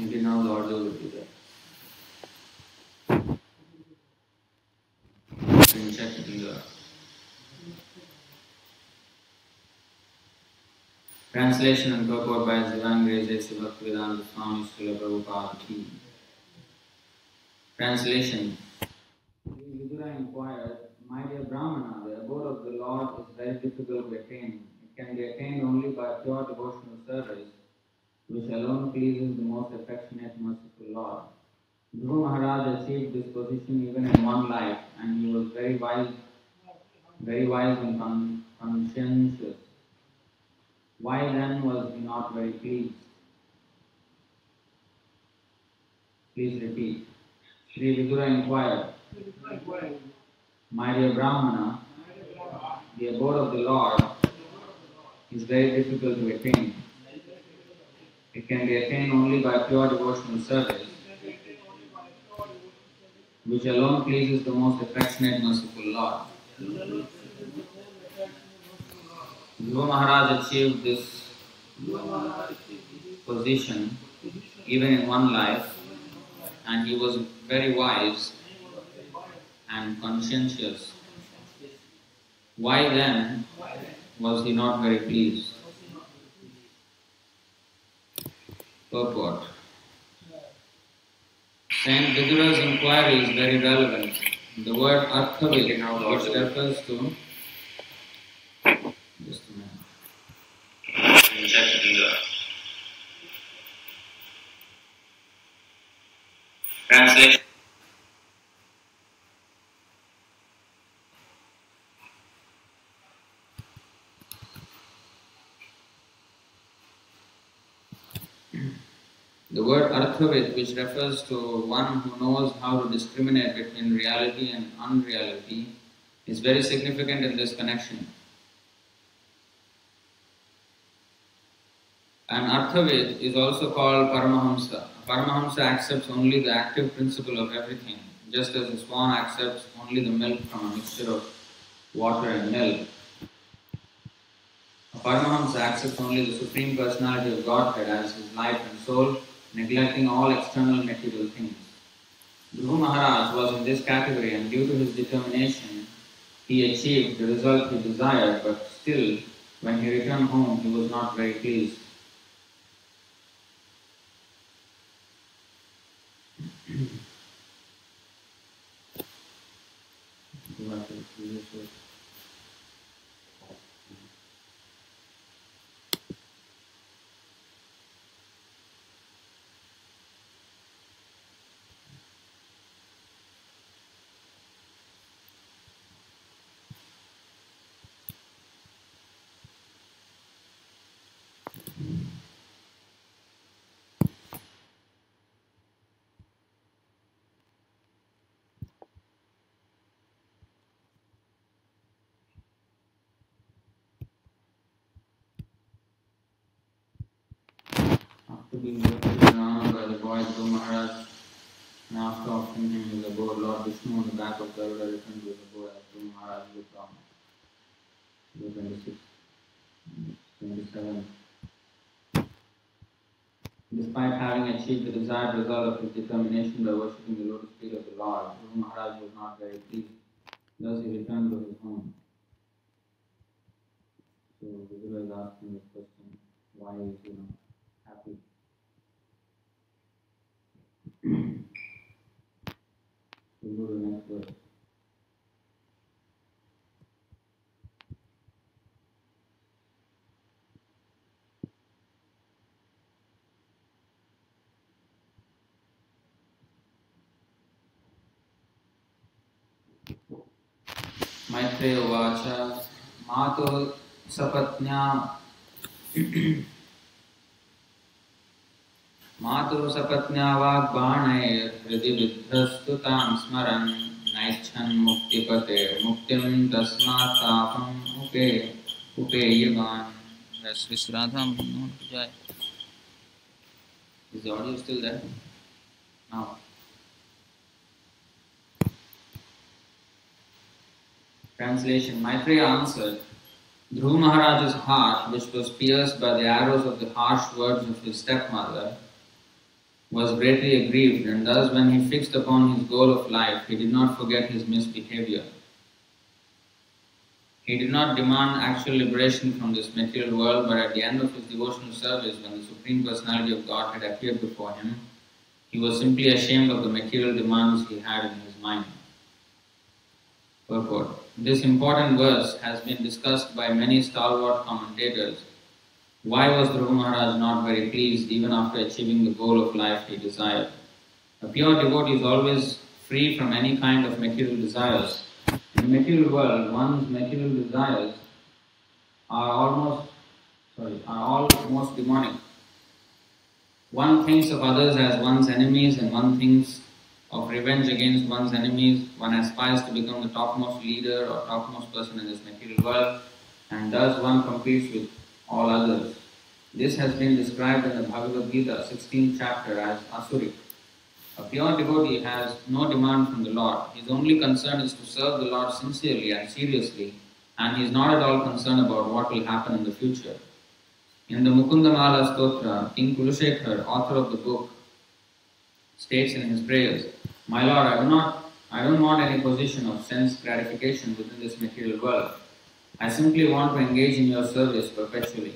until now Lord Chaitanya. Translation and purport by His Divine Grace Bhagavad Gita Swami Srila Prabhupada Ki. Translation. Vidura inquired, "My dear Brahmana, the abode of the Lord is very difficult to attain. It can be attained only by pure devotional service, which alone pleases the most affectionate, merciful Lord. Guru Maharaj achieved this position even in one life, and he was very wise and conscientious. Why then was he not very pleased?" Please repeat. Sri Vidura inquired, "My dear Brahmana, the abode of the Lord is very difficult to attain. It can be attained only by pure devotional service, which alone pleases the most affectionate, merciful Lord. Dhruva Maharaj achieved this position even in one life, and he was very wise and conscientious. Why then was he not very pleased?" Purport. Saint Vidura's inquiry is very relevant. The word Arthavid, which refers to Translation. The word Arthavid, which refers to one who knows how to discriminate between reality and unreality, is very significant in this connection. An Arthavid is also called Paramahamsa. Paramahamsa accepts only the active principle of everything, just as the swan accepts only the milk from a mixture of water and milk. A Paramahamsa accepts only the Supreme Personality of Godhead as his life and soul, neglecting all external material things. Dhruva Maharaj was in this category, and due to his determination, he achieved the result he desired, but still, when he returned home, he was not very pleased. Being lifted around by the boy Guru Maharaj, and after offering him his abode, Lord Vishnu on the back of Garuda returned to his abode as Guru Maharaj looked on. 26, 27. Despite having achieved the desired result of his determination by worshipping the lotus feet of the Lord, Guru Maharaj was not very pleased. Thus he returned to his home. So Vidura is asking the question, why is he not happy? We'll go to the next verse. Maitreya Vacha Mato Sapatnya Matur Sapatnya Vagbhane Hridividhastutam Smaran Naichan Muktipate Muktim Dasmatapam Upe Upe Yugan Svisradham Nujay. Is the audio still there? Now. Translation. Maitreya answered, "Dhruva Maharaj's heart, which was pierced by the arrows of the harsh words of his stepmother, was greatly aggrieved, and thus when he fixed upon his goal of life, he did not forget his misbehavior. He did not demand actual liberation from this material world, but at the end of his devotional service, when the Supreme Personality of God had appeared before him, he was simply ashamed of the material demands he had in his mind. Purport. This important verse has been discussed by many stalwart commentators. Why was Dhruva Maharaj not very pleased even after achieving the goal of life he desired? A pure devotee is always free from any kind of material desires. In the material world, one's material desires are almost demonic. One thinks of others as one's enemies, and one thinks of revenge against one's enemies. One aspires to become the topmost leader or topmost person in this material world, and thus one competes with all others. This has been described in the Bhagavad Gita, 16th chapter, as Asuri. A pure devotee has no demand from the Lord. His only concern is to serve the Lord sincerely and seriously, and he is not at all concerned about what will happen in the future. In the Mukundamala Stotra, King Kulashekhara, author of the book, states in his prayers, "My Lord, I don't want any position of sense gratification within this material world. I simply want to engage in your service perpetually."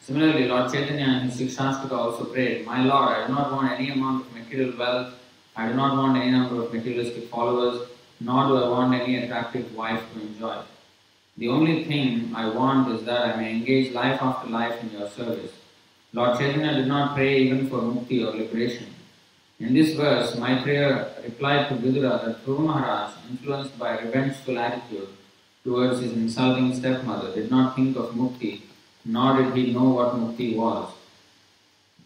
Similarly, Lord Chaitanya and his Shikshashtika also prayed, "My Lord, I do not want any amount of material wealth, I do not want any number of materialistic followers, nor do I want any attractive wife to enjoy. The only thing I want is that I may engage life after life in your service." Lord Chaitanya did not pray even for mukti or liberation. In this verse, Maitreya replied to Vidura that Dhruva Maharaj, influenced by a revengeful attitude towards his insulting stepmother, did not think of mukti, nor did he know what mukti was.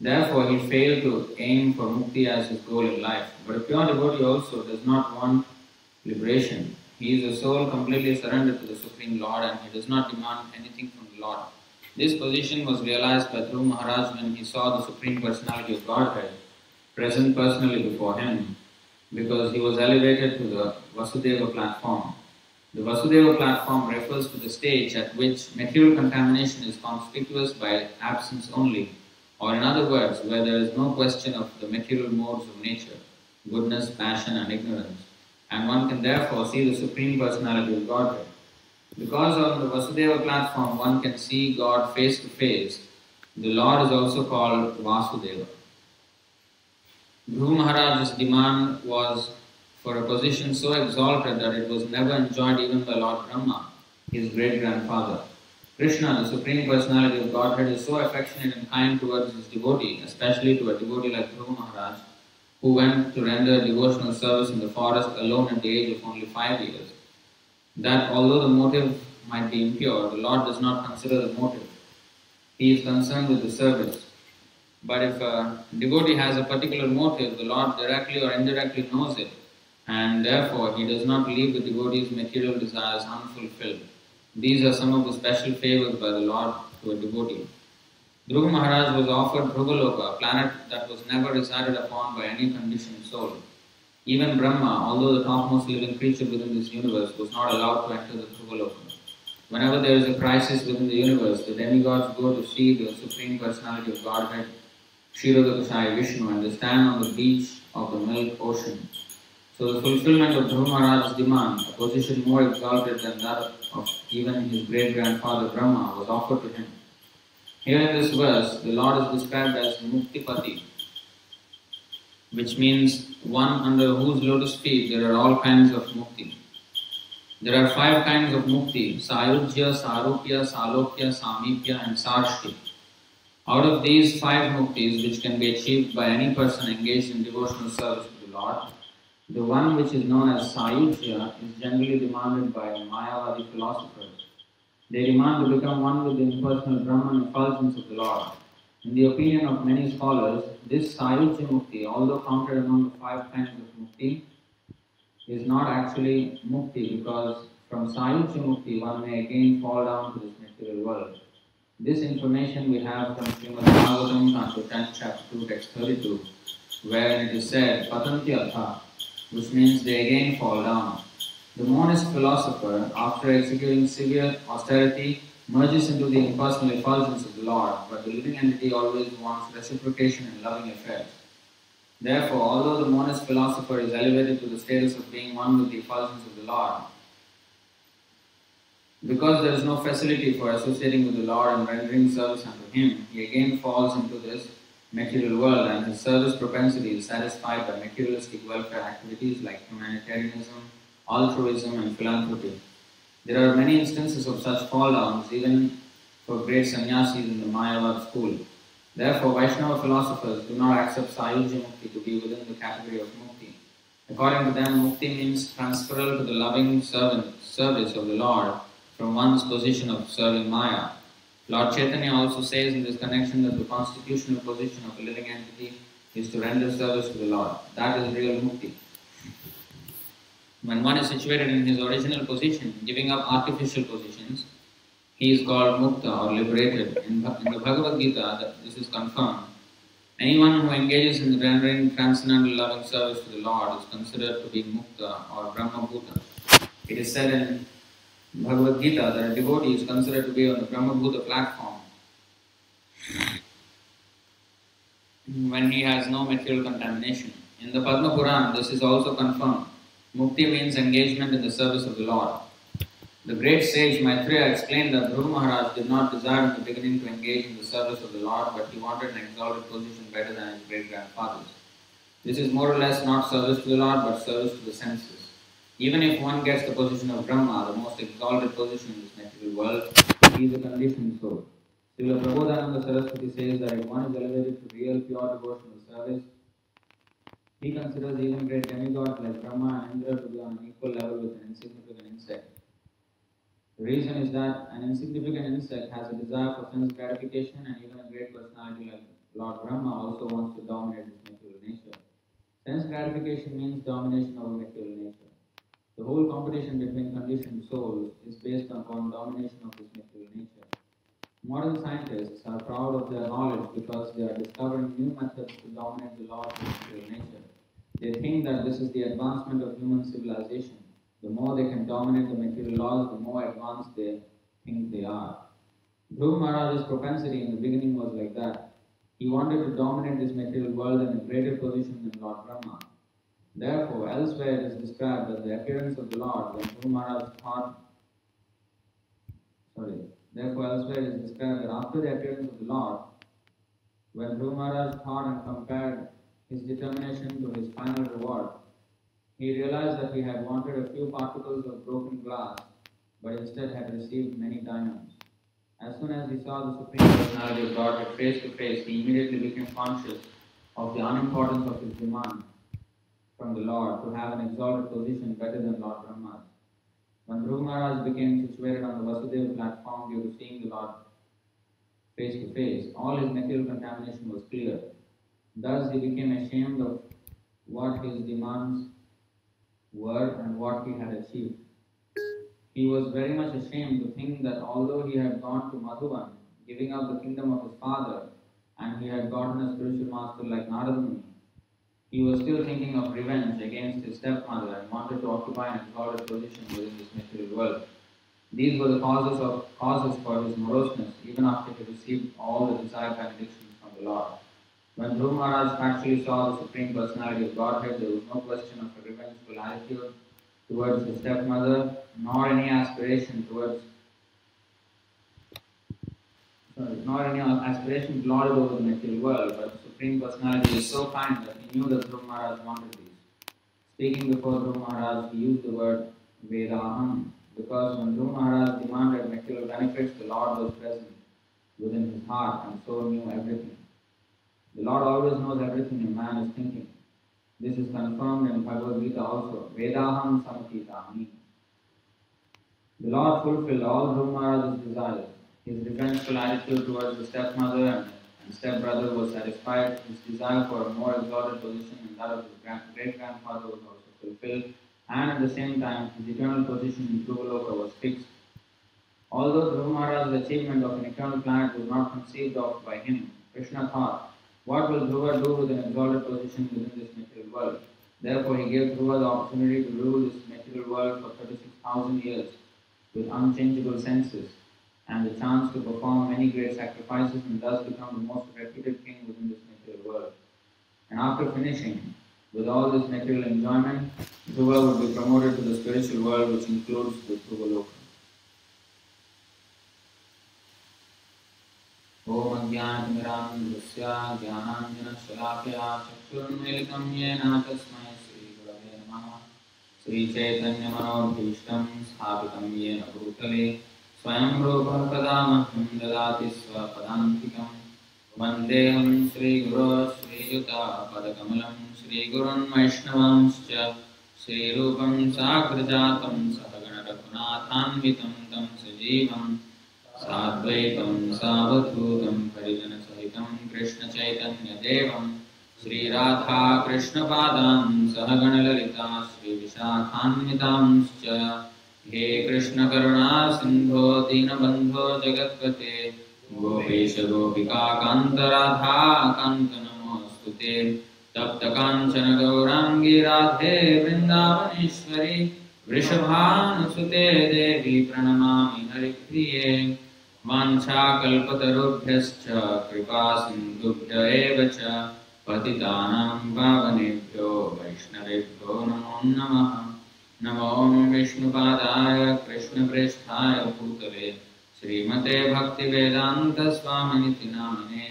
Therefore, he failed to aim for mukti as his goal in life. But a pure devotee also does not want liberation. He is a soul completely surrendered to the Supreme Lord, and he does not demand anything from the Lord. This position was realized by Dhruva Maharaj when he saw the Supreme Personality of Godhead present personally before him, because he was elevated to the Vasudeva platform. The Vasudeva platform refers to the stage at which material contamination is conspicuous by absence only, or in other words, where there is no question of the material modes of nature, goodness, passion and ignorance, and one can therefore see the Supreme Personality of Godhead. Because on the Vasudeva platform one can see God face to face, the Lord is also called Vasudeva. Dhruva Maharaj's demand was for a position so exalted that it was never enjoyed even by Lord Brahma, his great-grandfather. Krishna, the Supreme Personality of Godhead, is so affectionate and kind towards his devotee, especially to a devotee like Dhruva Maharaj, who went to render devotional service in the forest alone at the age of only 5 years, that although the motive might be impure, the Lord does not consider the motive. He is concerned with the service. But if a devotee has a particular motive, the Lord directly or indirectly knows it, and therefore he does not leave the devotee's material desires unfulfilled. These are some of the special favours by the Lord to a devotee. Dhruva Maharaj was offered Dhruva Loka, a planet that was never resided upon by any conditioned soul. Even Brahma, although the topmost living creature within this universe, was not allowed to enter the Dhruva Loka. Whenever there is a crisis within the universe, the demigods go to see the Supreme Personality of Godhead, Shri Radha Sai Vishnu, and they stand on the beach of the milk ocean. So the fulfillment of Dhruva Maharaj's demand, a position more exalted than that of even his great-grandfather Brahma, was offered to him. Here in this verse, the Lord is described as Muktipati, which means one under whose lotus feet there are all kinds of mukti. There are 5 kinds of mukti: Sayujya, Sarupya, Salokya, Samipya and Sarshti. Out of these 5 muktis, which can be achieved by any person engaged in devotional service to the Lord, the one which is known as Sayujya is generally demanded by Mayavadi philosophers. They demand to become one with the impersonal Brahman effulgence of the Lord. In the opinion of many scholars, this Sayujya mukti, although counted among the 5 kinds of mukti, is not actually mukti, because from Sayujya mukti one may again fall down to this material world. This information we have from Srimad Bhagavatam, Canto 10, Chapter 2, Text 32, where it is said, "Patantyatha," which means they again fall down. The monist philosopher, after executing severe austerity, merges into the impersonal effulgence of the Lord, but the living entity always wants reciprocation in loving affairs. Therefore, although the monist philosopher is elevated to the status of being one with the effulgence of the Lord, because there is no facility for associating with the Lord and rendering service unto Him, he again falls into this material world, and his service propensity is satisfied by materialistic welfare activities like humanitarianism, altruism and philanthropy. There are many instances of such fall-downs even for great sannyasis in the Mayavad school. Therefore, Vaishnava philosophers do not accept Sayujya Mukti to be within the category of Mukti. According to them, Mukti means transferal to the loving service of the Lord from one's position of serving Maya. Lord Chaitanya also says in this connection that the constitutional position of a living entity is to render service to the Lord. That is real Mukti. When one is situated in his original position, giving up artificial positions, he is called Mukta or liberated. In the Bhagavad Gita, this is confirmed. Anyone who engages in the rendering transcendental loving service to the Lord is considered to be Mukta or Brahmabhuta. It is said in Bhagavad Gita that a devotee is considered to be on the Brahmabhuta platform when he has no material contamination. In the Padma Puran, this is also confirmed. Mukti means engagement in the service of the Lord. The great sage Maitreya explained that Guru Maharaj did not desire in the beginning to engage in the service of the Lord, but he wanted an exalted position better than his great-grandfathers. This is more or less not service to the Lord, but service to the senses. Even if one gets the position of Brahma, the most exalted position in this material world, he is a conditioned soul. Srila Prabhupada Saraswati says that if one is elevated to real, pure devotional service, he considers even great demigods like Brahma and Indra to be on an equal level with an insignificant insect. The reason is that an insignificant insect has a desire for sense gratification, and even a great personality like Lord Brahma also wants to dominate this material nature. Sense gratification means domination over material nature. The whole competition between conditioned souls is based upon domination of this material nature. Modern scientists are proud of their knowledge because they are discovering new methods to dominate the law of material nature. They think that this is the advancement of human civilization. The more they can dominate the material laws, the more advanced they think they are. Dhruva Maharaj's propensity in the beginning was like that. He wanted to dominate this material world in a greater position than Lord Brahma. Therefore, elsewhere it is described that the appearance of the Lord when Dhruva Maharaj thought... after the appearance of the Lord, when Dhruva Maharaj thought and compared his determination to his final reward, he realized that he had wanted a few particles of broken glass, but instead had received many diamonds. As soon as he saw the Supreme Personality of Godhead face to face, he immediately became conscious of the unimportance of his demand from the Lord to have an exalted position better than Lord Brahma. When Dhruva Maharaj became situated on the Vasudeva platform due to seeing the Lord face to face, all his material contamination was cleared. Thus he became ashamed of what his demands were and what he had achieved. He was very much ashamed to think that although he had gone to Madhuban, giving up the kingdom of his father, and he had gotten a spiritual master like Narada Muni, he was still thinking of revenge against his stepmother and wanted to occupy an exalted position within this material world. These were the causes for his moroseness, even after he received all the desired benedictions from the Lord. When Dhruva Maharaj actually saw the Supreme Personality of Godhead, there was no question of a revengeful attitude towards his stepmother, nor any aspiration to lord over the material world, but the Supreme Personality was so kind that he knew that Dhruva Maharaj wanted these. Speaking before Dhruva Maharaj, he used the word Vedaham, because when Dhruva Maharaj demanded material benefits, the Lord was present within his heart and so knew everything. The Lord always knows everything a man is thinking. This is confirmed in Bhagavad Gita also, Vedaham Samakitami. The Lord fulfilled all Dhruva Maharaj's desires. His revengeful attitude towards the stepmother and stepbrother was satisfied. His desire for a more exalted position and that of his great-grandfather was also fulfilled. And at the same time, his eternal position in Dhruva Loka was fixed. Although Dhruva Maharaj's achievement of an eternal planet was not conceived of by him, Krishna thought, what will Dhruva do with an exalted position within this material world? Therefore, he gave Dhruva the opportunity to rule this material world for 36,000 years with unchangeable senses, and the chance to perform many great sacrifices and thus become the most reputed king within this material world. And after finishing with all this material enjoyment, Dhruva would be promoted to the spiritual world, which includes the Dhruva Loka. Om Ajnanamiram Dhrusya Jnananjana Shalakya Chakshurmilitam Yena Tasmai Sri Gurave Namaha Sri Chaitanya Manobhishtam Sthapitam Yena Bhutale Swayambro Bhartada Mahyam Dadati Swapadantikam Vandeham Sri Guru Sri Yuta Padakamalam Sri Gurun Vaishnavamscha Sri Rupam Sakrajatam Sahagana Raghunathanvitam Tam Sajivam Sadvaitam Savadhutam Harijana Sahitam Krishna Chaitanya Devam Sri Radha Krishna Padam Sahagana Lalita Sri Vishakhanvitamscha He Krishna Karuna Sindho Dinabandho Jagatpate Gopesha Gopika Kanta Radha Kanta Namostute Tapta Kanchana Gaurangi Radhe Vrindavaneshwari Vrishabhanasute Devi Pranamami Haripriye Vancha kalpatarubhyascha kripa sindubhya evacha patitanam pavanebhyo vaishnavebhyo namo namaha namo vishnupadaya krishna preshthaya bhutale srimate bhakti vedanta swaminiti namane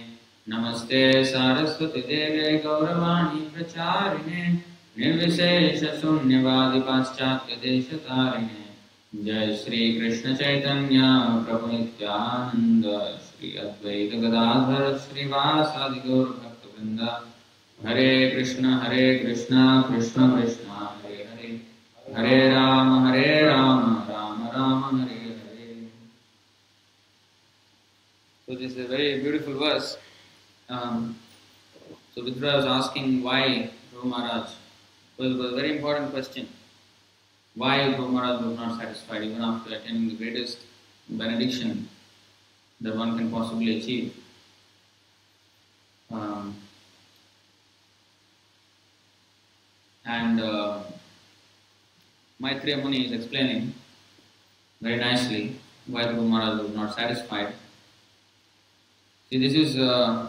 namaste saraswati deve gauravani pracharine nirvishesha sunyavadi paschatya deshatarine Jai Shri Krishna Chaitanya Prabhu Nityananda Shri Advaita Gadadhara Shri Vasadi Gaur Bhakta Vrinda Hare Krishna Krishna Krishna Hare Hare Hare Rama Rama Rama Hare Hare. So this is a very beautiful verse. So Vidura was asking why Guru Maharaj. Well, it was a very important question. Why Guru Maharaj was not satisfied even after attaining the greatest benediction that one can possibly achieve. Maitreya Muni is explaining very nicely why Guru Maharaj was not satisfied. See, this is the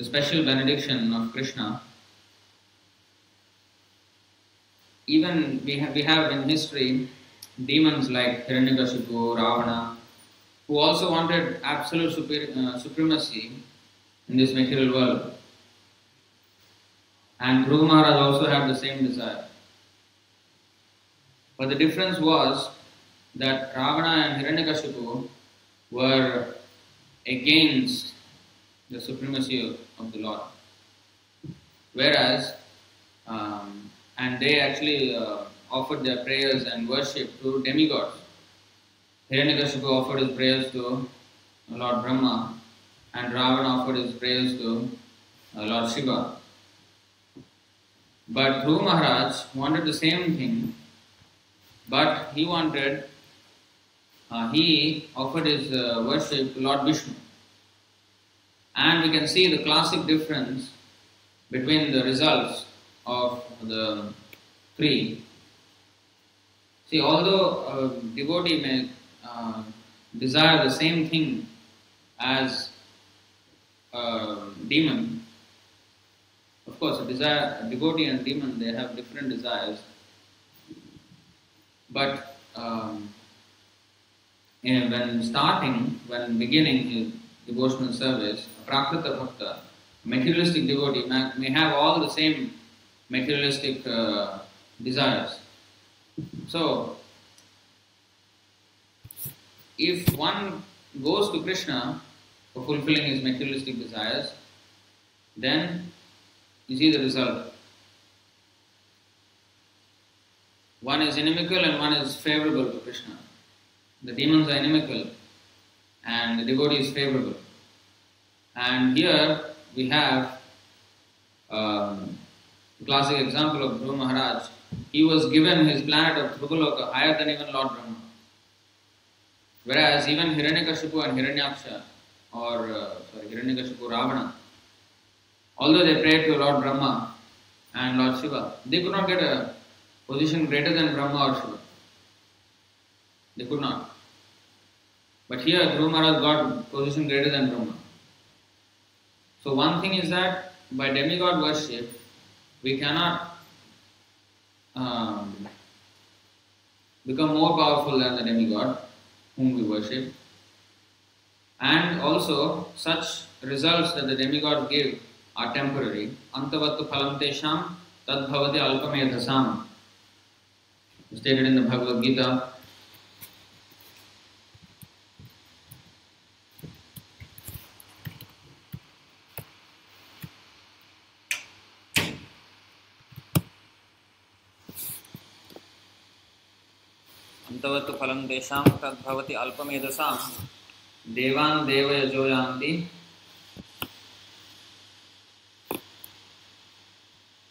special benediction of Krishna. Even we have in history demons like Hiranyakashipu, Ravana, who also wanted absolute supremacy in this material world. And Guru Maharaj also had the same desire. But the difference was that Ravana and Hiranyakashipu were against the supremacy of the Lord. Whereas, and they actually offered their prayers and worship to demigods. Hiranyakashipu offered his prayers to Lord Brahma, and Ravana offered his prayers to Lord Shiva. But Dhruva Maharaj wanted the same thing, but he offered his worship to Lord Vishnu. And we can see the classic difference between the results of the three. See, although a devotee may desire the same thing as a demon, of course, a devotee and demon, they have different desires, but when beginning his devotional service, a prakrita bhakta, a materialistic devotee may have all the same materialistic desires. So, if one goes to Krishna for fulfilling his materialistic desires, then you see the result. One is inimical and one is favorable to Krishna. The demons are inimical and the devotee is favorable. And here we have the classic example of Guru Maharaj. He was given his planet of Dhruva Loka higher than even Lord Brahma. Whereas even Hiranyakashipu and Hiranyakashipu Ravana, although they prayed to Lord Brahma and Lord Shiva, they could not get a position greater than Brahma or Shiva. They could not. But here Guru Maharaj got a position greater than Brahma. So one thing is that by demigod worship, we cannot become more powerful than the demigod whom we worship. And also, such results that the demigod give are temporary. Antavattu phalam tesham tad bhavati alpamedhasam, stated in the Bhagavad Gita. Antavattu phalam tesham tad bhavati alpamedhasam devan devaya joyanti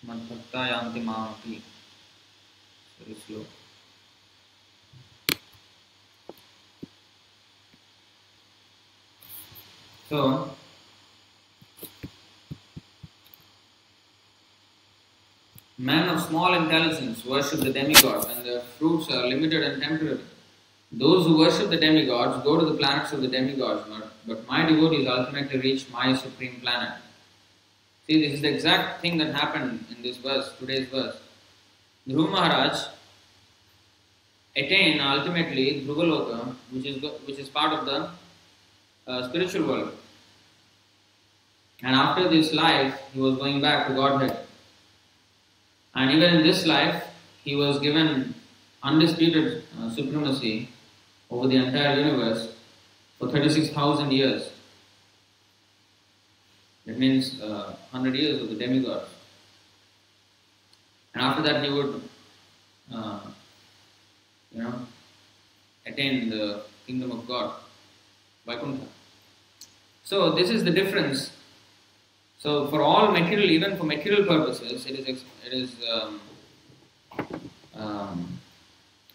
madbhakta yanti mamapi. Very slow. So, men of small intelligence worship the demigods, and their fruits are limited and temporary. Those who worship the demigods go to the planets of the demigods, but my devotees ultimately reach my supreme planet. See, this is the exact thing that happened in this verse, today's verse. Dhruva Maharaj attained ultimately Dhruva Loka, which is part of the spiritual world. And after this life, he was going back to Godhead. And even in this life, he was given undisputed supremacy over the entire universe for 36,000 years. That means 100 years of the demigod. And after that, he would attain the kingdom of God, Vaikuntha. So this is the difference. So for all material, even for material purposes, it is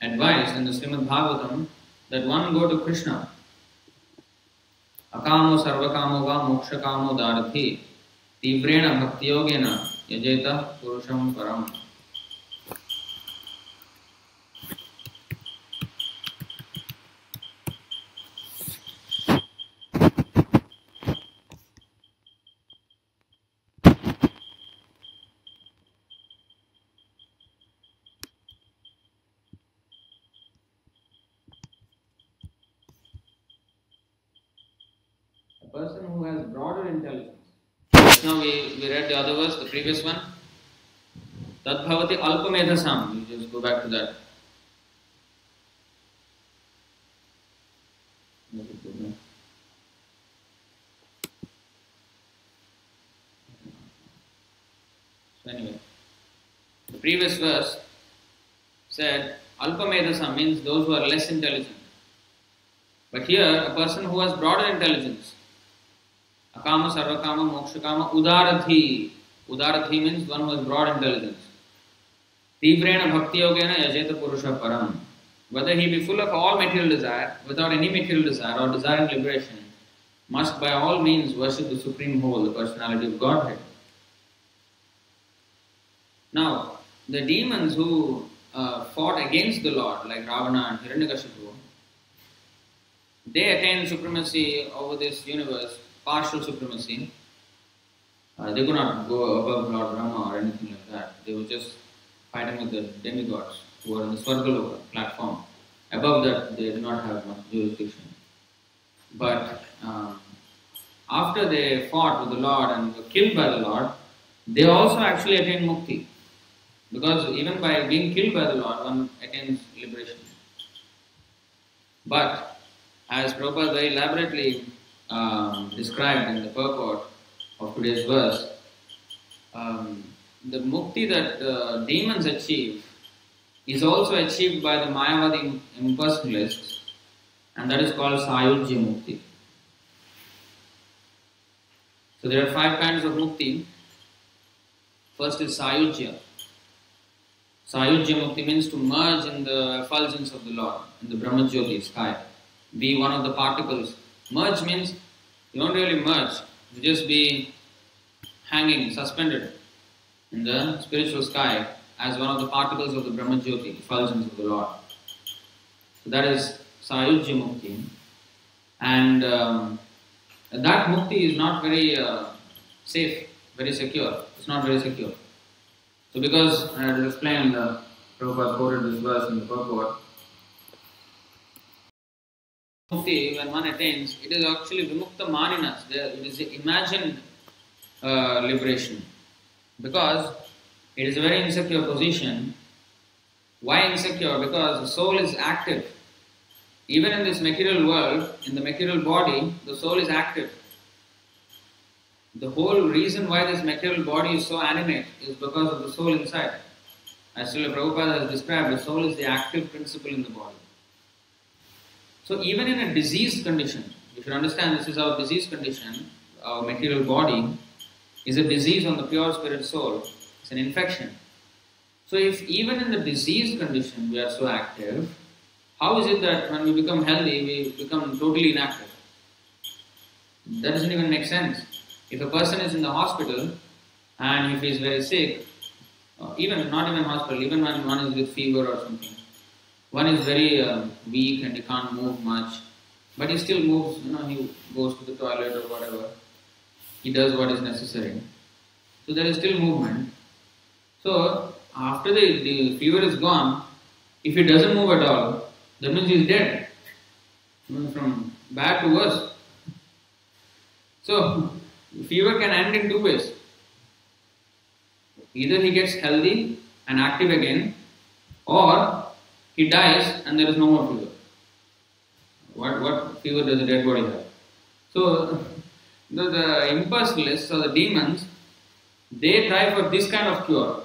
advised in the Srimad Bhagavatam that one go to Krishna. Akamo sarvakamo va mokshakamo darathi tivrena bhaktiyogena yajeta purusham param. Person who has broader intelligence. Now we read the other verse, the previous one. Tad bhavati alpamedhasam. You just go back to that. So anyway, the previous verse said alpamedhasam means those who are less intelligent. But here, a person who has broader intelligence. Akama, sarvakama, mokshakama, udarathi. Udarathi means one who has broad intelligence. Tivrena bhaktiyogena yajeta purusha param. Whether he be full of all material desire, without any material desire, or desiring liberation, must by all means worship the Supreme Whole, the Personality of Godhead. Now, the demons who fought against the Lord, like Ravana and Hiranyakashipu, they attained supremacy over this universe. Partial supremacy. They could not go above Lord Brahma or anything like that. They were just fighting with the demigods who were on the Sarupya platform. Above that, they did not have much jurisdiction. But after they fought with the Lord and were killed by the Lord, they also actually attained mukti. Because even by being killed by the Lord, one attains liberation. But as Prabhupada very elaborately described in the purport of today's verse, the mukti that demons achieve is also achieved by the Mayavadi impersonalists, and that is called Sayujya mukti. So there are five kinds of mukti. First is Sayujya. Sayujya mukti means to merge in the effulgence of the Lord, in the Brahmajyoti sky, be one of the particles. Merge means you don't really merge, you just be hanging, suspended in the spiritual sky as one of the particles of the Brahmajyoti, effulgence of the Lord. So that is Sayujya mukti. And that mukti is not very safe, very secure. It's not very secure. So because, I had explained, Prabhupada quoted this verse in the purport. Mukti, when one attains, it is actually Vimukta Maninas. It is the imagined liberation. Because it is a very insecure position. Why insecure? Because the soul is active. Even in this material world, in the material body, the soul is active. The whole reason why this material body is so animate is because of the soul inside. As Srila Prabhupada has described, the soul is the active principle in the body. So even in a diseased condition, you should understand this is our diseased condition, our material body is a disease on the pure spirit soul. It's an infection. So if even in the diseased condition we are so active, how is it that when we become healthy, we become totally inactive? That doesn't even make sense. If a person is in the hospital and if he is very sick, even when one is with fever or something, one is very weak and he can't move much, but he still moves, he goes to the toilet or whatever. He does what is necessary. So there is still movement. So after the fever is gone, if he doesn't move at all, that means he is dead. From bad to worse. So fever can end in two ways. Either he gets healthy and active again, or he dies and there is no more fever. What fever does a dead body have? So the impersonalists or the demons, they try for this kind of cure.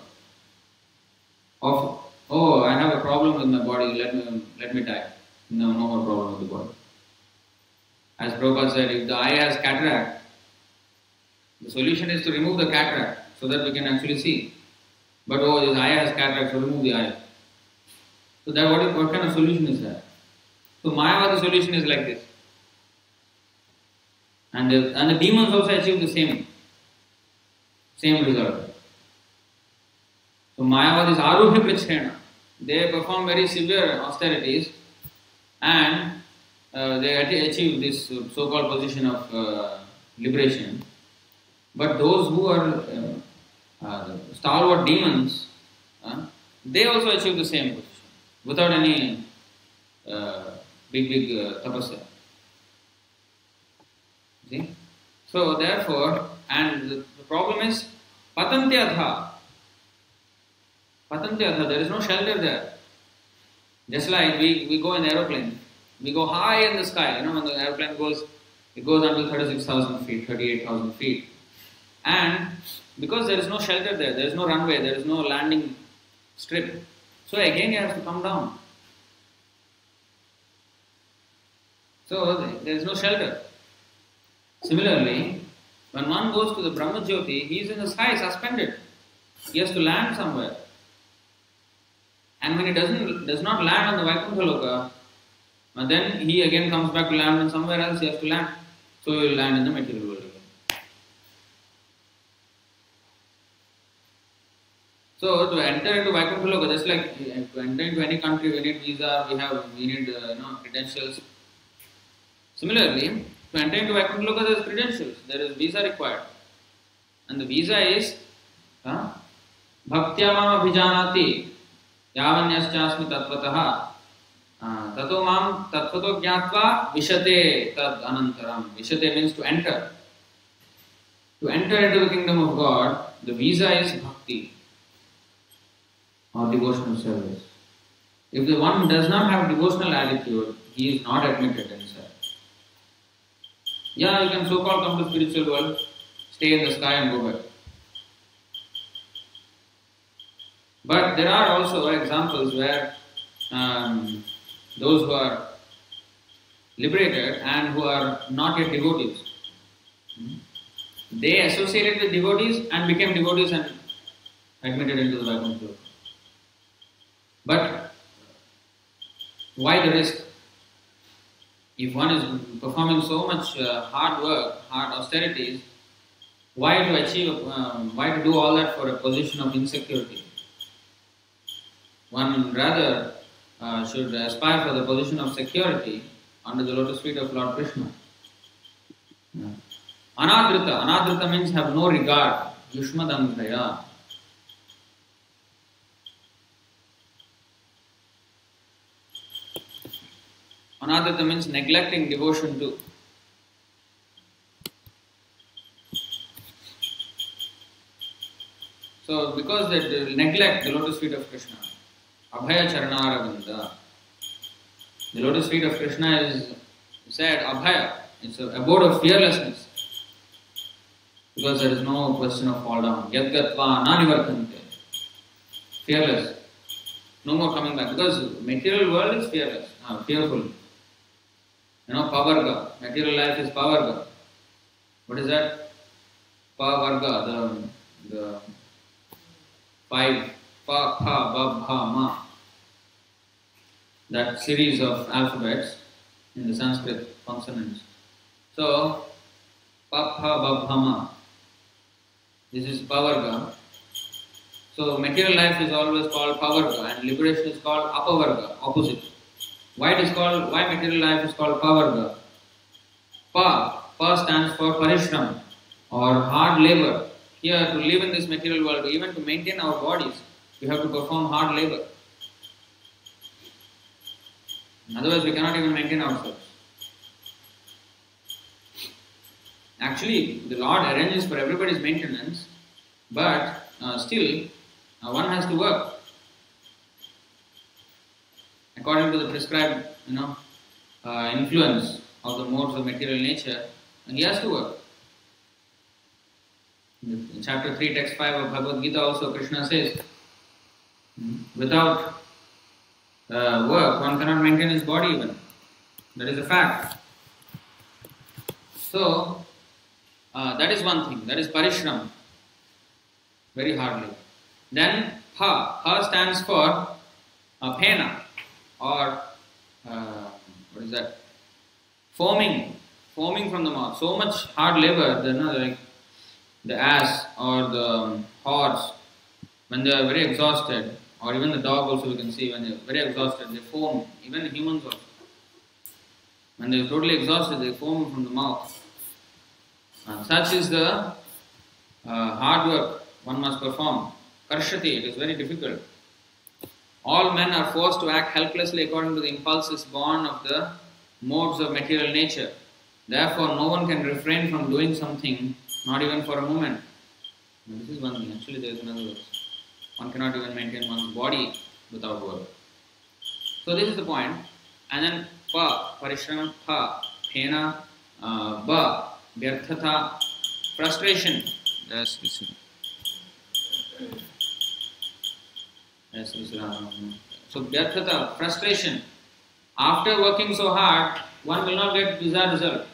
Of, oh, I have a problem with my body, let me die. No more problem with the body. As Prabhupada said, if the eye has cataract, the solution is to remove the cataract so that we can actually see. But oh, this eye has cataract, so remove the eye. So that what kind of solution is that? So Mayavadi solution is like this. And the demons also achieve the same result. So Mayavadis Aruhi Prachena, they perform very severe austerities and they achieve this so-called position of liberation. But those who are stalwart demons, they also achieve the same position without any big tapasya. See? So therefore, and the problem is patantyatha, there is no shelter there. Just like we go in aeroplane, we go high in the sky, when the aeroplane goes, it goes until 36,000 feet, 38,000 feet. And because there is no shelter there is no runway, there is no landing strip. So again you have to come down. So there is no shelter. Similarly, when one goes to the Brahmajyoti, he is in the sky, suspended. He has to land somewhere. And when he does not land on the Vaikuntha Loka, and then he again comes back to land, and somewhere else he has to land. So he will land in the material world again. So to enter into Vaikuntha Loka, just like to enter into any country, we need visa, we need credentials. Similarly, to enter into Vaikuntha Loka, there is credentials, there is visa required. And the visa is Bhaktya Mama Bhijanati Yavanyaschasmi Tattvataha Tato Mam Tattvato Gyatva Vishate Tad Anantaram. Vishate means to enter. To enter into the kingdom of God, the visa is Bhakti or devotional service. If the one does not have devotional attitude, he is not admitted inside. Yeah, you can so-called come to spiritual world, stay in the sky and go back. But there are also examples where those who are liberated and who are not yet devotees, they associated with devotees and became devotees and admitted into the Vaikuntha. But why the risk? If one is performing so much hard work, hard austerities, why to do all that for a position of insecurity? One rather should aspire for the position of security under the lotus feet of Lord Krishna. Anadrita means have no regard, Yushmadamdhaya. Anadata means neglecting devotion to. So, because they neglect the lotus feet of Krishna, Abhaya Charanaraganda. The lotus feet of Krishna is said Abhaya, it's an abode of fearlessness. Because there is no question of fall down. Yadgatva nanivartante. Fearless. No more coming back. Because material world is fearless, fearful. You know, pavarga. Material life is pavarga. What is that? Pavarga, the five, pa, pa, ba, bha, ma. That series of alphabets in the Sanskrit consonants. So, pa, pa, ba, bha, ma. This is pavarga. So, material life is always called pavarga and liberation is called apavarga, opposite. Why material life is called pavarga? Pa stands for parishram or hard labor. Here, to live in this material world, even to maintain our bodies, we have to perform hard labor. Otherwise, we cannot even maintain ourselves. Actually, the Lord arranges for everybody's maintenance, but still, one has to work according to the prescribed, influence of the modes of material nature, and he has to work. In chapter 3, text 5 of Bhagavad Gita also, Krishna says, without work, one cannot maintain his body even. That is a fact. So, that is one thing, that is parishram, very hardly. Then, ha stands for phena, or what is that? Foaming from the mouth. So much hard labor, like the ass or the horse, when they are very exhausted, or even the dog also we can see, when they are very exhausted, they foam. Even the humans also. When they are totally exhausted, they foam from the mouth. And such is the hard work one must perform. Karshati, it is very difficult. All men are forced to act helplessly according to the impulses born of the modes of material nature. Therefore, no one can refrain from doing something, not even for a moment. Now, this is one thing. Actually, there is another verse. One cannot even maintain one's body without work. So, this is the point. And then, pa, parishram, pa, phena, ba, vyarthata, frustration. Yes, listen. So, vyarthata, frustration. After working so hard, one will not get desired result.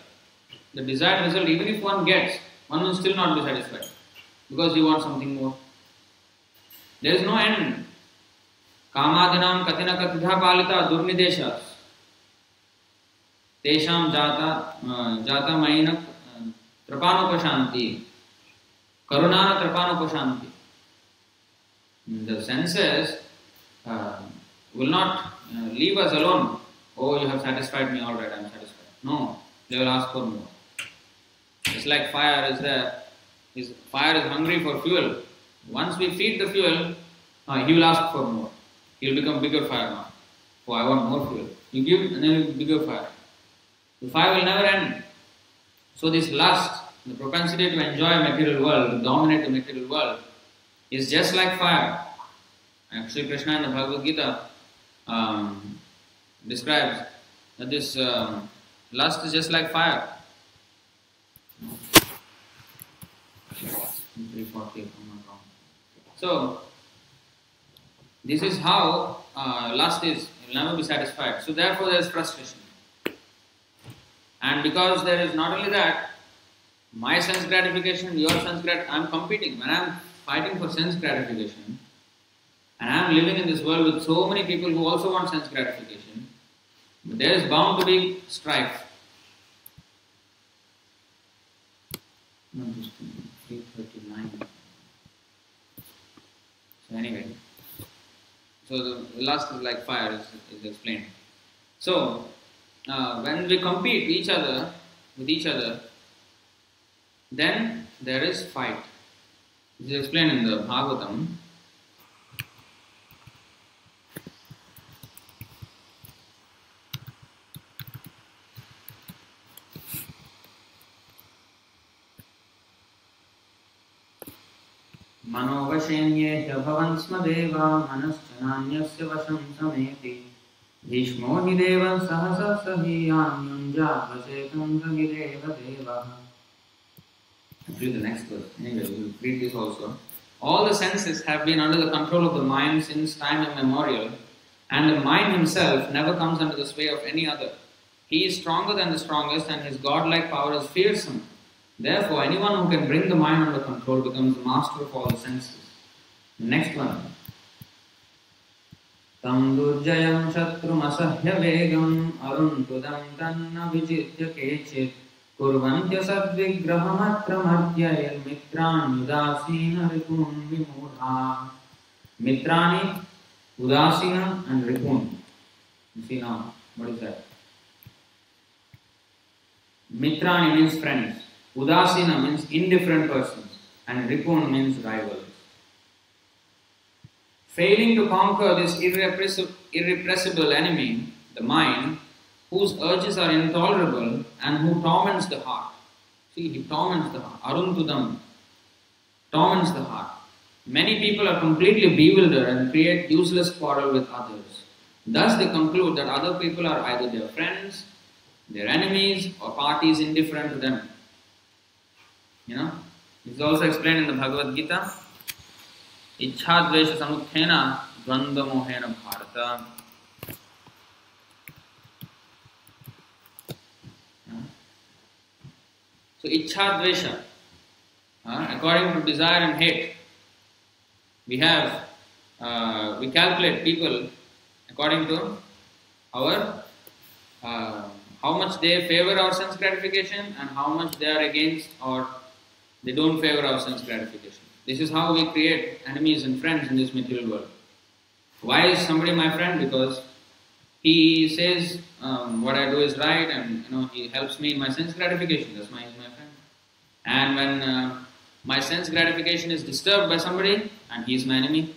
The desired result, even if one gets, one will still not be satisfied because he wants something more. There is no end. Kamadhanam katina katidha palita durnideshas. Tesham jata maina trapanopashanti. Karunana trapanopashanti. The senses will not leave us alone. Oh, you have satisfied me, alright, I am satisfied. No, they will ask for more. It's like fire is there. Fire is hungry for fuel. Once we feed the fuel, he will ask for more. He will become bigger fire now. Oh, I want more fuel. You give and then bigger fire. The fire will never end. So this lust, the propensity to enjoy material world, to dominate the material world, is just like fire. Actually, Krishna in the Bhagavad Gita describes that this lust is just like fire. 340, if I'm not wrong. So, this is how lust is. It will never be satisfied. So, therefore, there is frustration. And because there is not only that, my sense gratification, your sense gratification, I am competing. When I am fighting for sense gratification, and I am living in this world with so many people who also want sense gratification, but there is bound to be strife. No, just 339. So anyway, so the lust is like fire is explained. So when we compete with each other, then there is fight. It is explained in the Bhagavatam. Manovashenye bhavansma deva manaschananyasya vasam sameti Bhishmo hi devan sahasa sahiyam yunjavasetam samideva devaha. I'll read the next verse. Anyway, we'll read this also. All the senses have been under the control of the mind since time immemorial, and the mind himself never comes under the sway of any other. He is stronger than the strongest, and his godlike power is fearsome. Therefore, anyone who can bring the mind under control becomes the master of all the senses. Next one. Tam durjayam shatrum asahya vegam aruntudam tanna vijitya kechit kurvantya sadvigrahamatra madhyayal mitran udasina ripun vimudha. Mitrani, udasina and ripun. You see now, what is that? Mitrani means friends. Udasina means indifferent persons, and Ripun means rivals. Failing to conquer this irrepressible enemy, the mind, whose urges are intolerable and who torments the heart. See, he torments the heart. Aruntudam torments the heart. Many people are completely bewildered and create useless quarrel with others. Thus they conclude that other people are either their friends, their enemies, or parties indifferent to them. You know, this is also explained in the Bhagavad Gita. Ichha dvesha samuthena dvanda mohena bharata. So, ichha dvesha, according to desire and hate, we calculate people according to our how much they favor our sense gratification and how much they are against or they don't favor our sense gratification. This is how we create enemies and friends in this material world. Why is somebody my friend? Because he says what I do is right, and you know he helps me in my sense gratification. That's why he's my friend. And when my sense gratification is disturbed by somebody, and he's my enemy.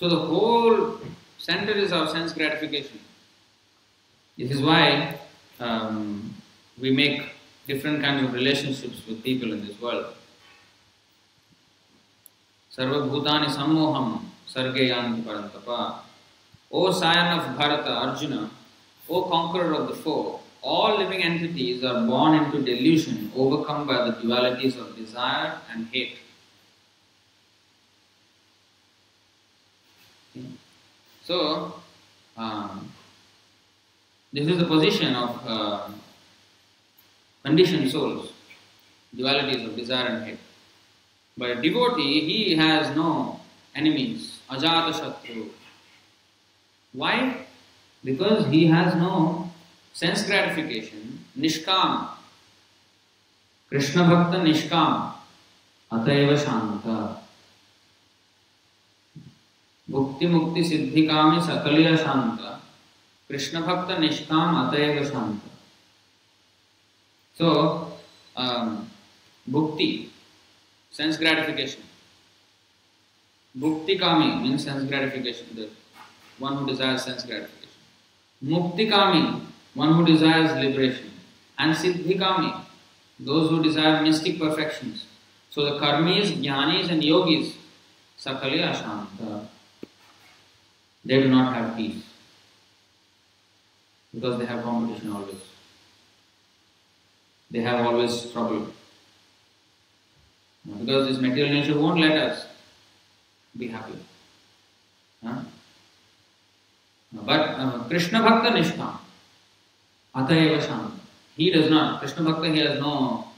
So the whole center is our sense gratification. This is why we make different kind of relationships with people in this world. Sarva Bhutani Sammoham Sargeyanti Parantapa. O scion of Bharata, Arjuna, O conqueror of the foe, all living entities are born into delusion, overcome by the dualities of desire and hate. Okay. So, this is the position of conditioned souls, dualities of desire and hate. But a devotee, he has no enemies, ajata shatru. Why? Because he has no sense gratification, nishkam. Krishna bhakta nishkam, ataiva shanta. Bhukti mukti siddhikami sakaliya shanta, Krishna bhakta nishkam, ataiva shanta. So, bhukti, sense gratification. Bhukti kami means sense gratification, the one who desires sense gratification. Mukti kami, one who desires liberation. And siddhi kami, those who desire mystic perfections. So the karmis, jnanis and yogis, sakali ashanta, they do not have peace. Because they have competition always. They have always trouble. Because this material nature won't let us be happy. But Krishna Bhakta Nishkam, Atayeva Shanta. He does not, Krishna Bhakta, he has no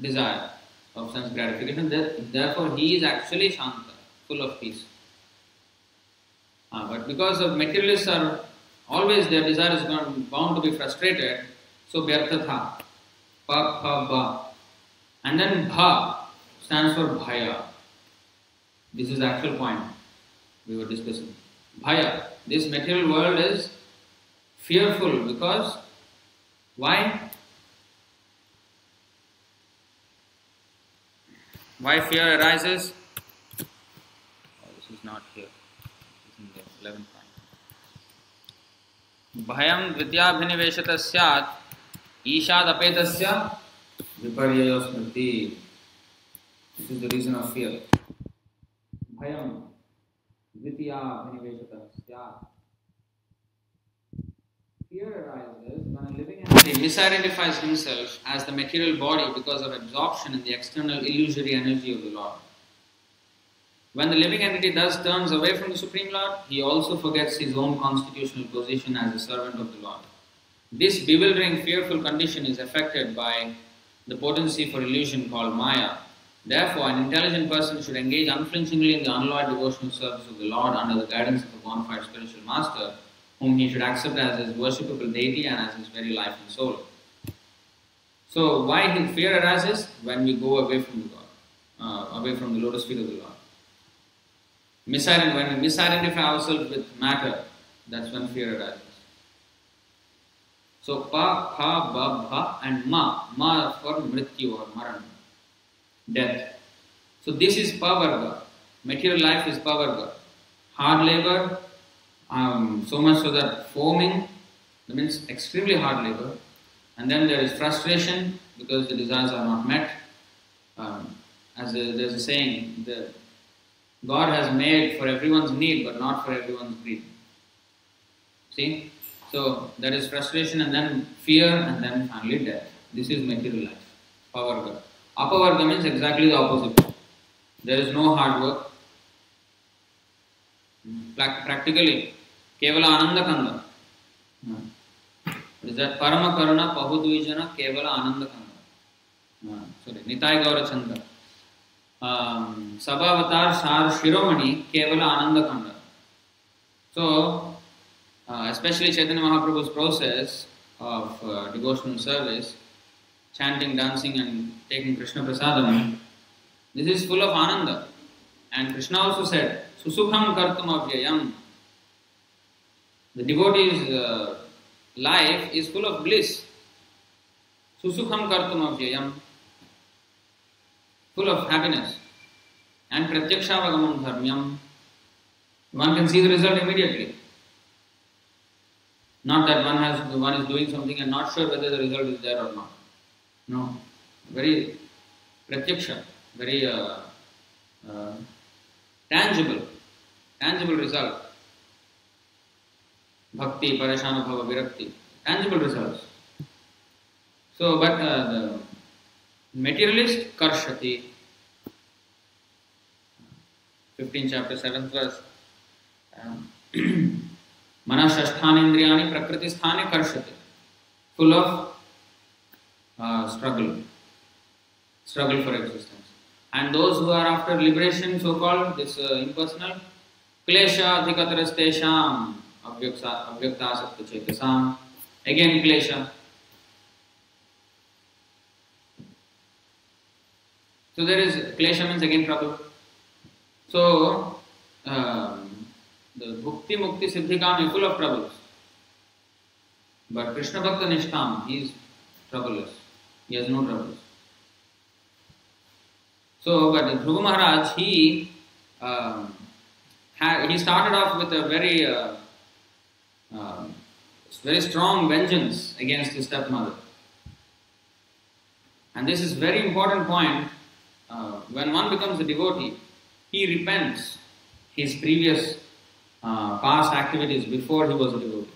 desire of sense gratification. Therefore, he is actually Shanta, full of peace. But because of materialists are always, their desire is bound to be frustrated, so, Vyartatha, Pa, Pa, Ba. And then Bha stands for Bhaya. This is the actual point we were discussing. Bhaya. This material world is fearful because why? Why fear arises? Oh, this is not here. This is in the 11th line. Bhayam vidyabhiniveshata syat ishadapetasya viparyayo smriti. This is the reason of fear. Bhayam vidyabhiniveshata syat. Fear arises when a living entity misidentifies himself as the material body because of absorption in the external illusory energy of the Lord. When the living entity thus turns away from the Supreme Lord, he also forgets his own constitutional position as a servant of the Lord. This bewildering, fearful condition is affected by the potency for illusion called Maya. Therefore, an intelligent person should engage unflinchingly in the unalloyed devotional service of the Lord under the guidance of a bona fide spiritual master, whom he should accept as his worshipable deity and as his very life and soul. So, why did fear arises? When we go away from the God, away from the lotus feet of the Lord. When we misidentify ourselves with matter, that's when fear arises. So, pa, pa, ba, bha, and ma. Ma for mrityu or maran, death. So, this is pavarga. Material life is pavarga. Hard labor, so much so that foaming, that means extremely hard labor, and then there is frustration because the desires are not met. There's a saying, God has made for everyone's need but not for everyone's greed. See? So there is frustration and then fear and then finally death. This is material life, pavarga. Apavarga means exactly the opposite. There is no hard work. Practically, Kevala Ananda Kanda. What is that? Parama Karuna Pahudvijana Kevala Ananda Kanda. Sorry, Nitai Gaura Chanda. Sabhavatar Sar Shiromani Kevala Ananda Kanda. So, especially Chaitanya Mahaprabhu's process of devotional service, chanting, dancing, and taking Krishna Prasadam, this is full of Ananda. And Krishna also said, Susukham kartum avyayam. The devotee's life is full of bliss. Susukham kartum avyayam. Full of happiness. And pratyakshavagamam dharmyam. One can see the result immediately. Not that one is doing something and not sure whether the result is there or not. No. Very pratyaksha. Very tangible result. Bhakti, Parashana, Bhava, Virakti. Tangible results. So, but the materialist, Karshati. 15th chapter, 7th verse. Manashashthanindriyani prakritisthani karshati. Full of struggle. Struggle for existence. And those who are after liberation, so-called, this impersonal, klesha adhikatarastesham avyaktasattu chetasam. Again, klesha. So there is, klesha means again trouble. So, the bhukti, mukti, siddhikam is full of troubles. But Krishna Bhakta Nishtam, he is troubleless. He has no troubles. So, but Dhruva Maharaj, he started off with a very strong vengeance against his stepmother. And this is a very important point. When one becomes a devotee, he repents his previous past activities before he was a devotee.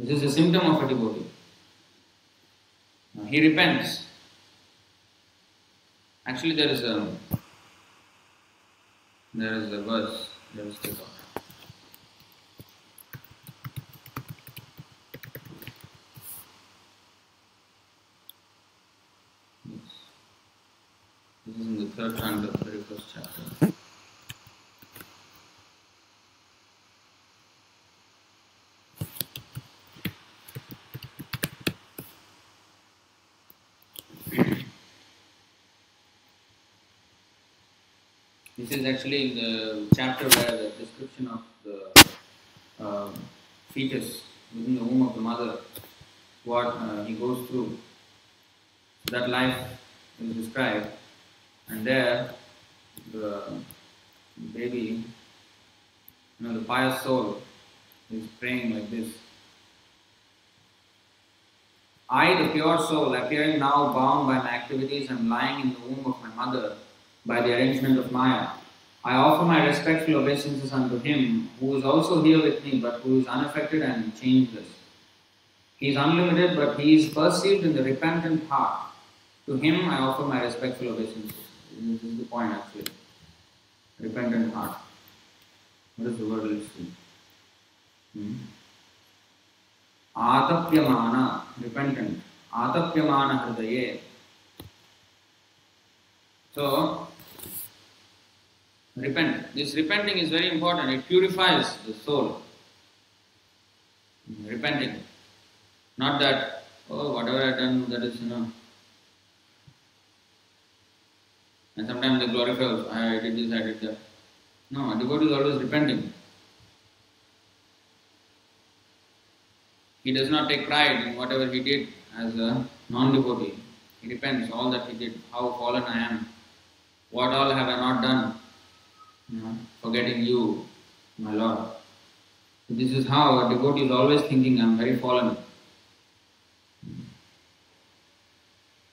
This is a symptom of a devotee. He repents. Actually, there is a verse. Let us take off. Yes. This is in the 3rd and the 31st chapter. This is actually in the chapter where the description of the fetus within the womb of the mother, what he goes through, that life is described. And there the baby, the pious soul is praying like this. I, the pure soul, appearing now bound by my activities and lying in the womb of my mother by the arrangement of Maya, I offer my respectful obeisances unto him who is also here with me but who is unaffected and changeless. He is unlimited but he is perceived in the repentant heart. To him I offer my respectful obeisances. This is the point actually. Repentant heart. What is the word listed? Atapyamana, repentant. Atapyamana hridaye. So, repent. This repenting is very important. It purifies the soul. Repenting. Not that, oh, whatever I done, that is, And sometimes they glorify, I did this, I did that. No, a devotee is always repenting. He does not take pride in whatever he did as a non-devotee. He repents all that he did, how fallen I am, what all have I not done, forgetting you, my Lord. So this is how a devotee is always thinking, I am very fallen.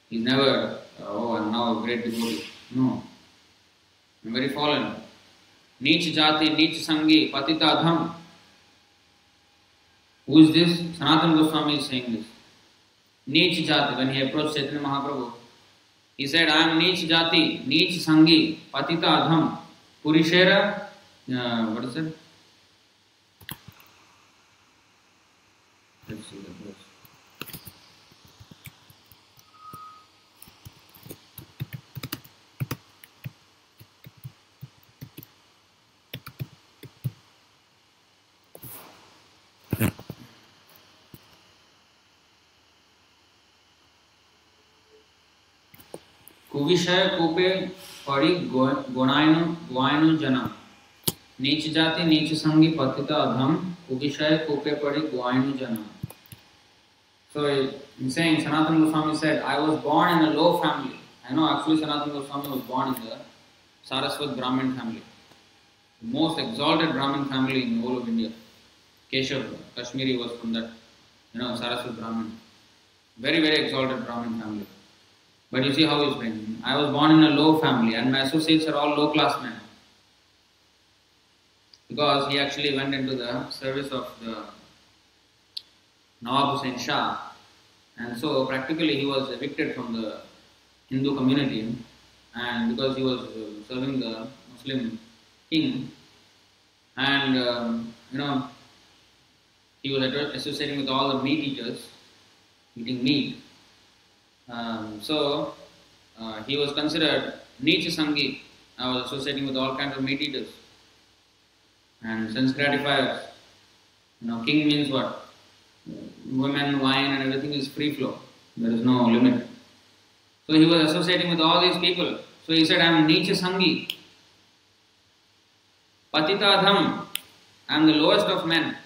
He is never, oh, I am now a great devotee. No, I am very fallen. Nich jati, nich sangi, patita dham. Who is this? Sanatana Goswami is saying this. Nich jati, when he approached Chaitanya Mahaprabhu, he said, I am nich jati, nich sangi, patita adham, purishera, what is it? Let's see the verse. Kuvishaya kupe pari guainu jana. Nich jati nich sangi patita adham. Kuvishaya kupe pari guainu jana. So in saying, Sanatana Goswami said, I was born in a low family. I know actually Sanatana Goswami was born in the Saraswat Brahmin family. The most exalted Brahmin family in the whole of India. Keshav, Kashmiri was from that, Saraswat Brahmin. Very, very exalted Brahmin family. But you see how he's bringing. I was born in a low family and my associates are all low class men. Because he actually went into the service of the Nawab Hussain Shah, and so practically he was evicted from the Hindu community, and because he was serving the Muslim king, and he was associating with all the meat eaters, eating meat. He was considered Nich Sangi. I was associating with all kinds of meat eaters and sense gratifiers. King means what? Women, wine, and everything is free flow. There is no limit. So he was associating with all these people. So he said, I am Nich Sangi. Patitadham. I am the lowest of men.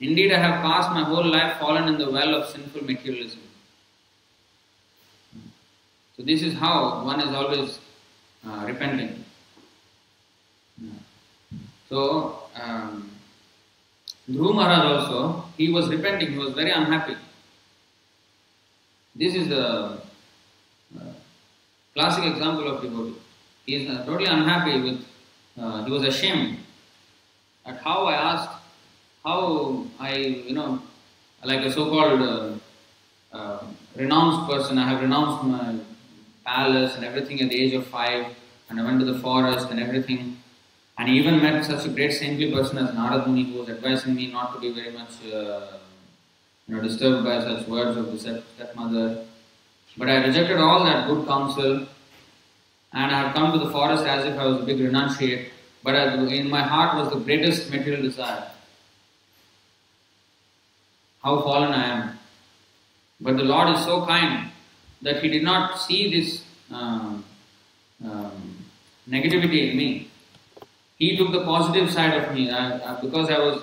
Indeed, I have passed my whole life fallen in the well of sinful materialism. So this is how one is always repenting. So Dhruva Maharaj also, he was repenting, he was very unhappy. This is the classic example of devotee. He is totally unhappy with, he was ashamed at how I asked, how I, like a so-called renounced person, I have renounced my palace and everything at the age of 5, and I went to the forest and everything, and even met such a great saintly person as Narada Muni, who was advising me not to be very much disturbed by such words of the stepmother. But I rejected all that good counsel, and I have come to the forest as if I was a big renunciate, but in my heart was the greatest material desire. How fallen I am. But the Lord is so kind that He did not see this negativity in me. He took the positive side of me. Because I was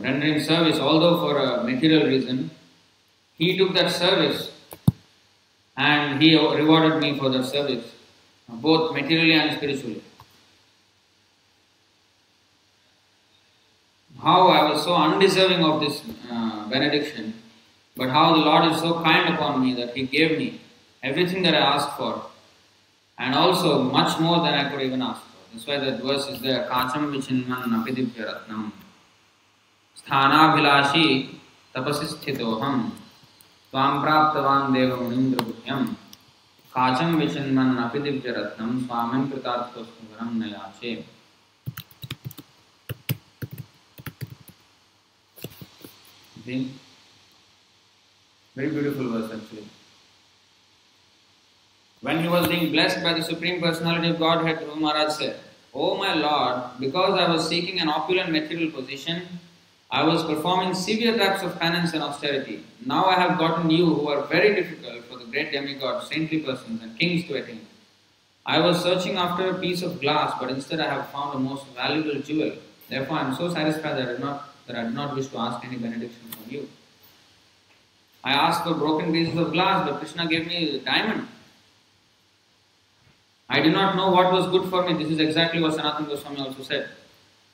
rendering service, although for a material reason, He took that service and He rewarded me for that service. both materially and spiritually. How I was so undeserving of this benediction, but how the Lord is so kind upon me that He gave me everything that I asked for, and also much more than I could even ask for. That's why that verse is there, Kacham Vichinman Napidibhya Ratnam Sthanabhilashi Tapasisthitoham Tvam Praptavan Deva Munindra Bhutyam Kacham Vichinman Napidibhya Ratnam Swamim Pritattvastuvaram Nayache. Very beautiful verse actually. When he was being blessed by the Supreme Personality of Godhead, Guru Maharaj said, "Oh my Lord, because I was seeking an opulent material position, I was performing severe types of penance and austerity. Now I have gotten you who are very difficult for the great demigods, saintly persons and kings to attain. I was searching after a piece of glass, but instead I have found a most valuable jewel. Therefore I am so satisfied that I did not wish to ask any benediction from you. I asked for broken pieces of glass, but Krishna gave me a diamond. I did not know what was good for me." This is exactly what Sanatana Goswami also said.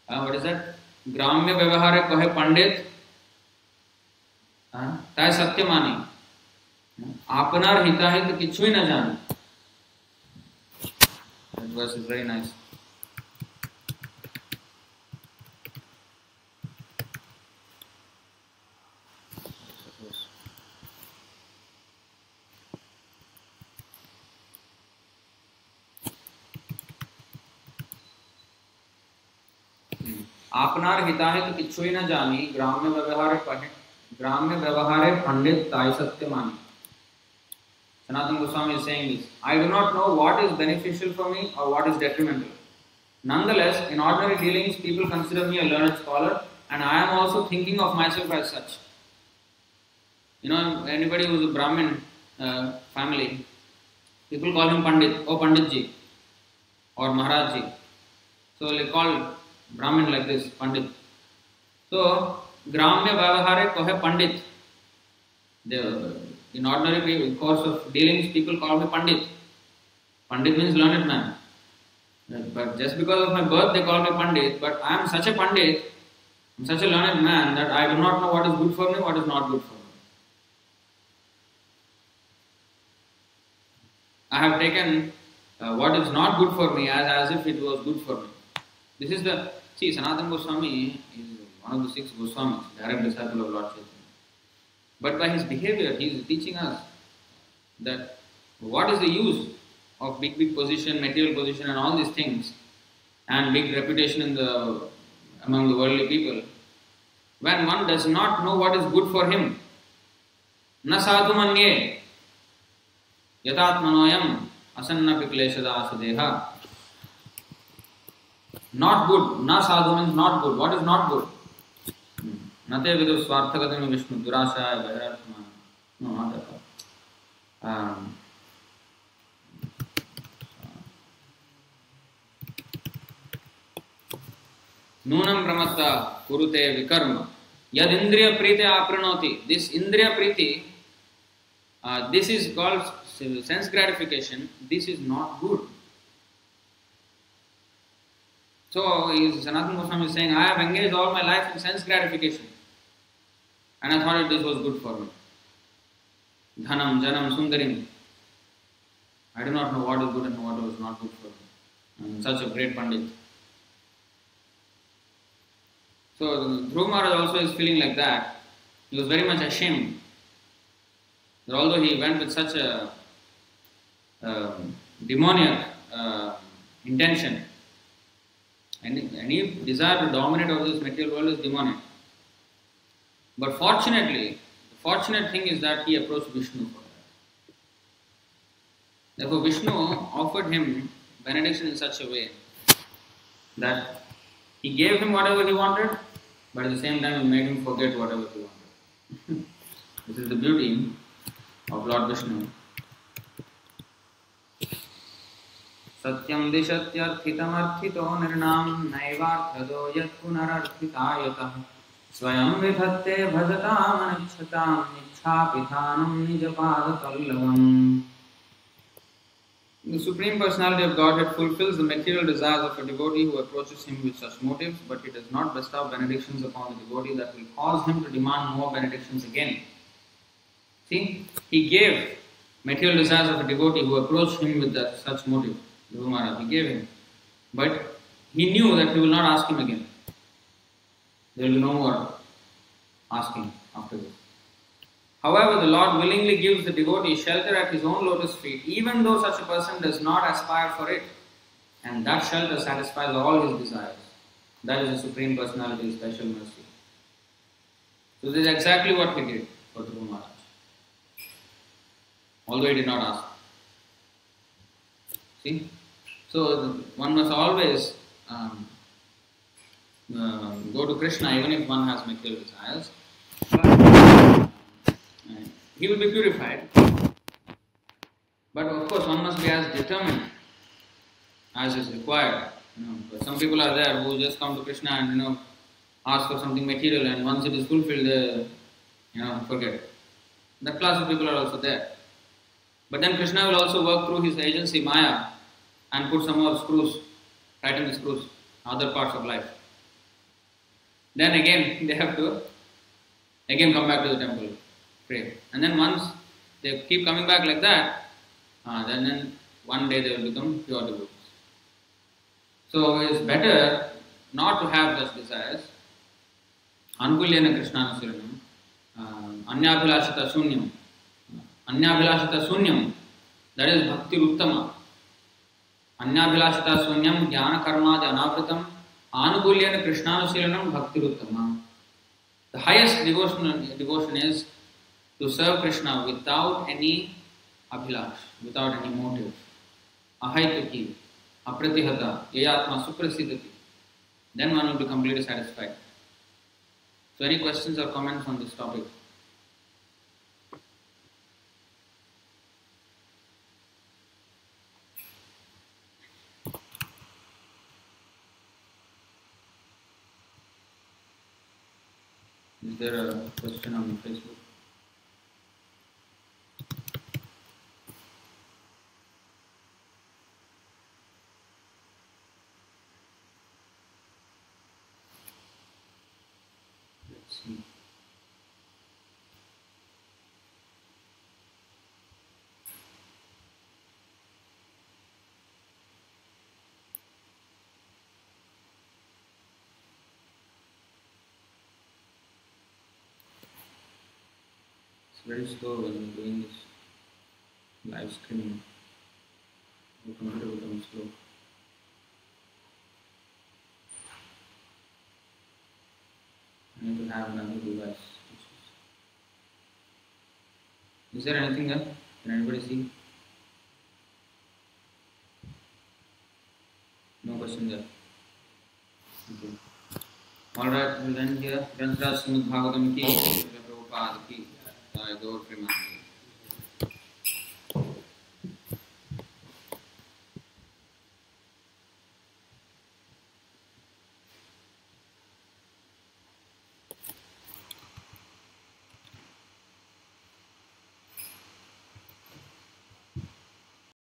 What is that? Gramya Vyavahare Kohe Pandit Tai Satyamani Apanar Hitahit Kichui Na Jani. That verse is very nice. आपनार हिताहित किच्छुई न जानी ग्राम्य व्यवहारे पंडित ताई सत्यमानी. Sanatana Goswami is saying this. I do not know what is beneficial for me or what is detrimental. Nonetheless, in ordinary dealings, people consider me a learned scholar, and I am also thinking of myself as such. You know, anybody who is a Brahmin family, people call him Pandit, oh Pandit ji, or Maharaj ji. So they call Brahmin like this, Pandit. So, Gramya Vyavahare Kohe Pandit. In ordinary course of dealings, people call me Pandit. Pandit means learned man. But just because of my birth, they call me Pandit. But I am such a Pandit, I am such a learned man that I do not know what is good for me, what is not good for me. I have taken what is not good for me as if it was good for me. This is the, see, Sanatana Goswami is one of the six Goswamis, direct disciple of Lord Chaitanya. But by his behavior, he is teaching us that what is the use of big position, material position and all these things, and big reputation in the among the worldly people, when one does not know what is good for him. Na sadhu manye yatatmanoyam asanna pikleshada asadeha. Not good. Na sadhu means not good. What is not good? Nate vidu swarthagati Vishnu durashaya vairarthma. No, not that part. Nunam brahmatta kurute vikarma. Yad indriya priti apranoti. This indriya priti, this is called sense gratification. This is not good. So, Sanatana Goswami is saying, I have engaged all my life in sense gratification, and I thought this was good for me. Dhanam, Janam, Sundarim. I do not know what is good and what is not good for me. I'm such a great Pandit. So, Dhruva Maharaj also is feeling like that. He was very much ashamed that although he went with such a demoniac intention, any desire to dominate over this material world is demonic. But fortunately, the fortunate thing is that he approached Vishnu for that. Therefore, Vishnu offered him benediction in such a way that he gave him whatever he wanted, but at the same time, he made him forget whatever he wanted. This is the beauty of Lord Vishnu. Satyam dishatyarthitam arthito nirnam naivarthado yatpunararthitayatah Swayam vibhatte bhajatam anichatam nichapithanam nijapadatallavam. The Supreme Personality of Godhead fulfills the material desires of a devotee who approaches him with such motives, but he does not bestow benedictions upon the devotee that will cause him to demand more benedictions again. See, he gave material desires of a devotee who approached him with that, such motive, Dhruva Maharaj, he gave him. But he knew that he will not ask him again. There will be no more asking after this. However, the Lord willingly gives the devotee shelter at his own lotus feet, even though such a person does not aspire for it. And that shelter satisfies all his desires. That is the Supreme Personality's special mercy. So this is exactly what he did for Dhruva Maharaj, although he did not ask. See? So one must always go to Krishna even if one has material desires. He will be purified. But of course one must be as determined as is required. You know, but some people are there who just come to Krishna and ask for something material, and once it is fulfilled they forget it. That class of people are also there. But then Krishna will also work through his agency Maya and put some more screws, tighten the screws, other parts of life. Then again they have to come back to the temple, pray. And then once they keep coming back like that, then one day they will become pure devotees. So it is better not to have such desires. Anukulyena Krishna Surinam, Anyabhilashita Sunyam, that is Bhakti Uttama. Anyabhilashita Sunyam Jnana Karma Janavritam Anukulyena Krishna Surinam Bhakti Uttama. The highest devotion is to serve Krishna without any abhilash, without any motive. Ahaitaki, apratihata, yayatma suprasidati. Then one will be completely satisfied. So any questions or comments on this topic? Is there a question on Facebook? Let's see. It's very slow when I'm doing this live streaming. The computer becomes slow. I need to have another device. Is there anything there? Can anybody see? No question there. Okay. Alright, we'll end here. Srimad Bhagavatam ki, Prabhupada ki. I go to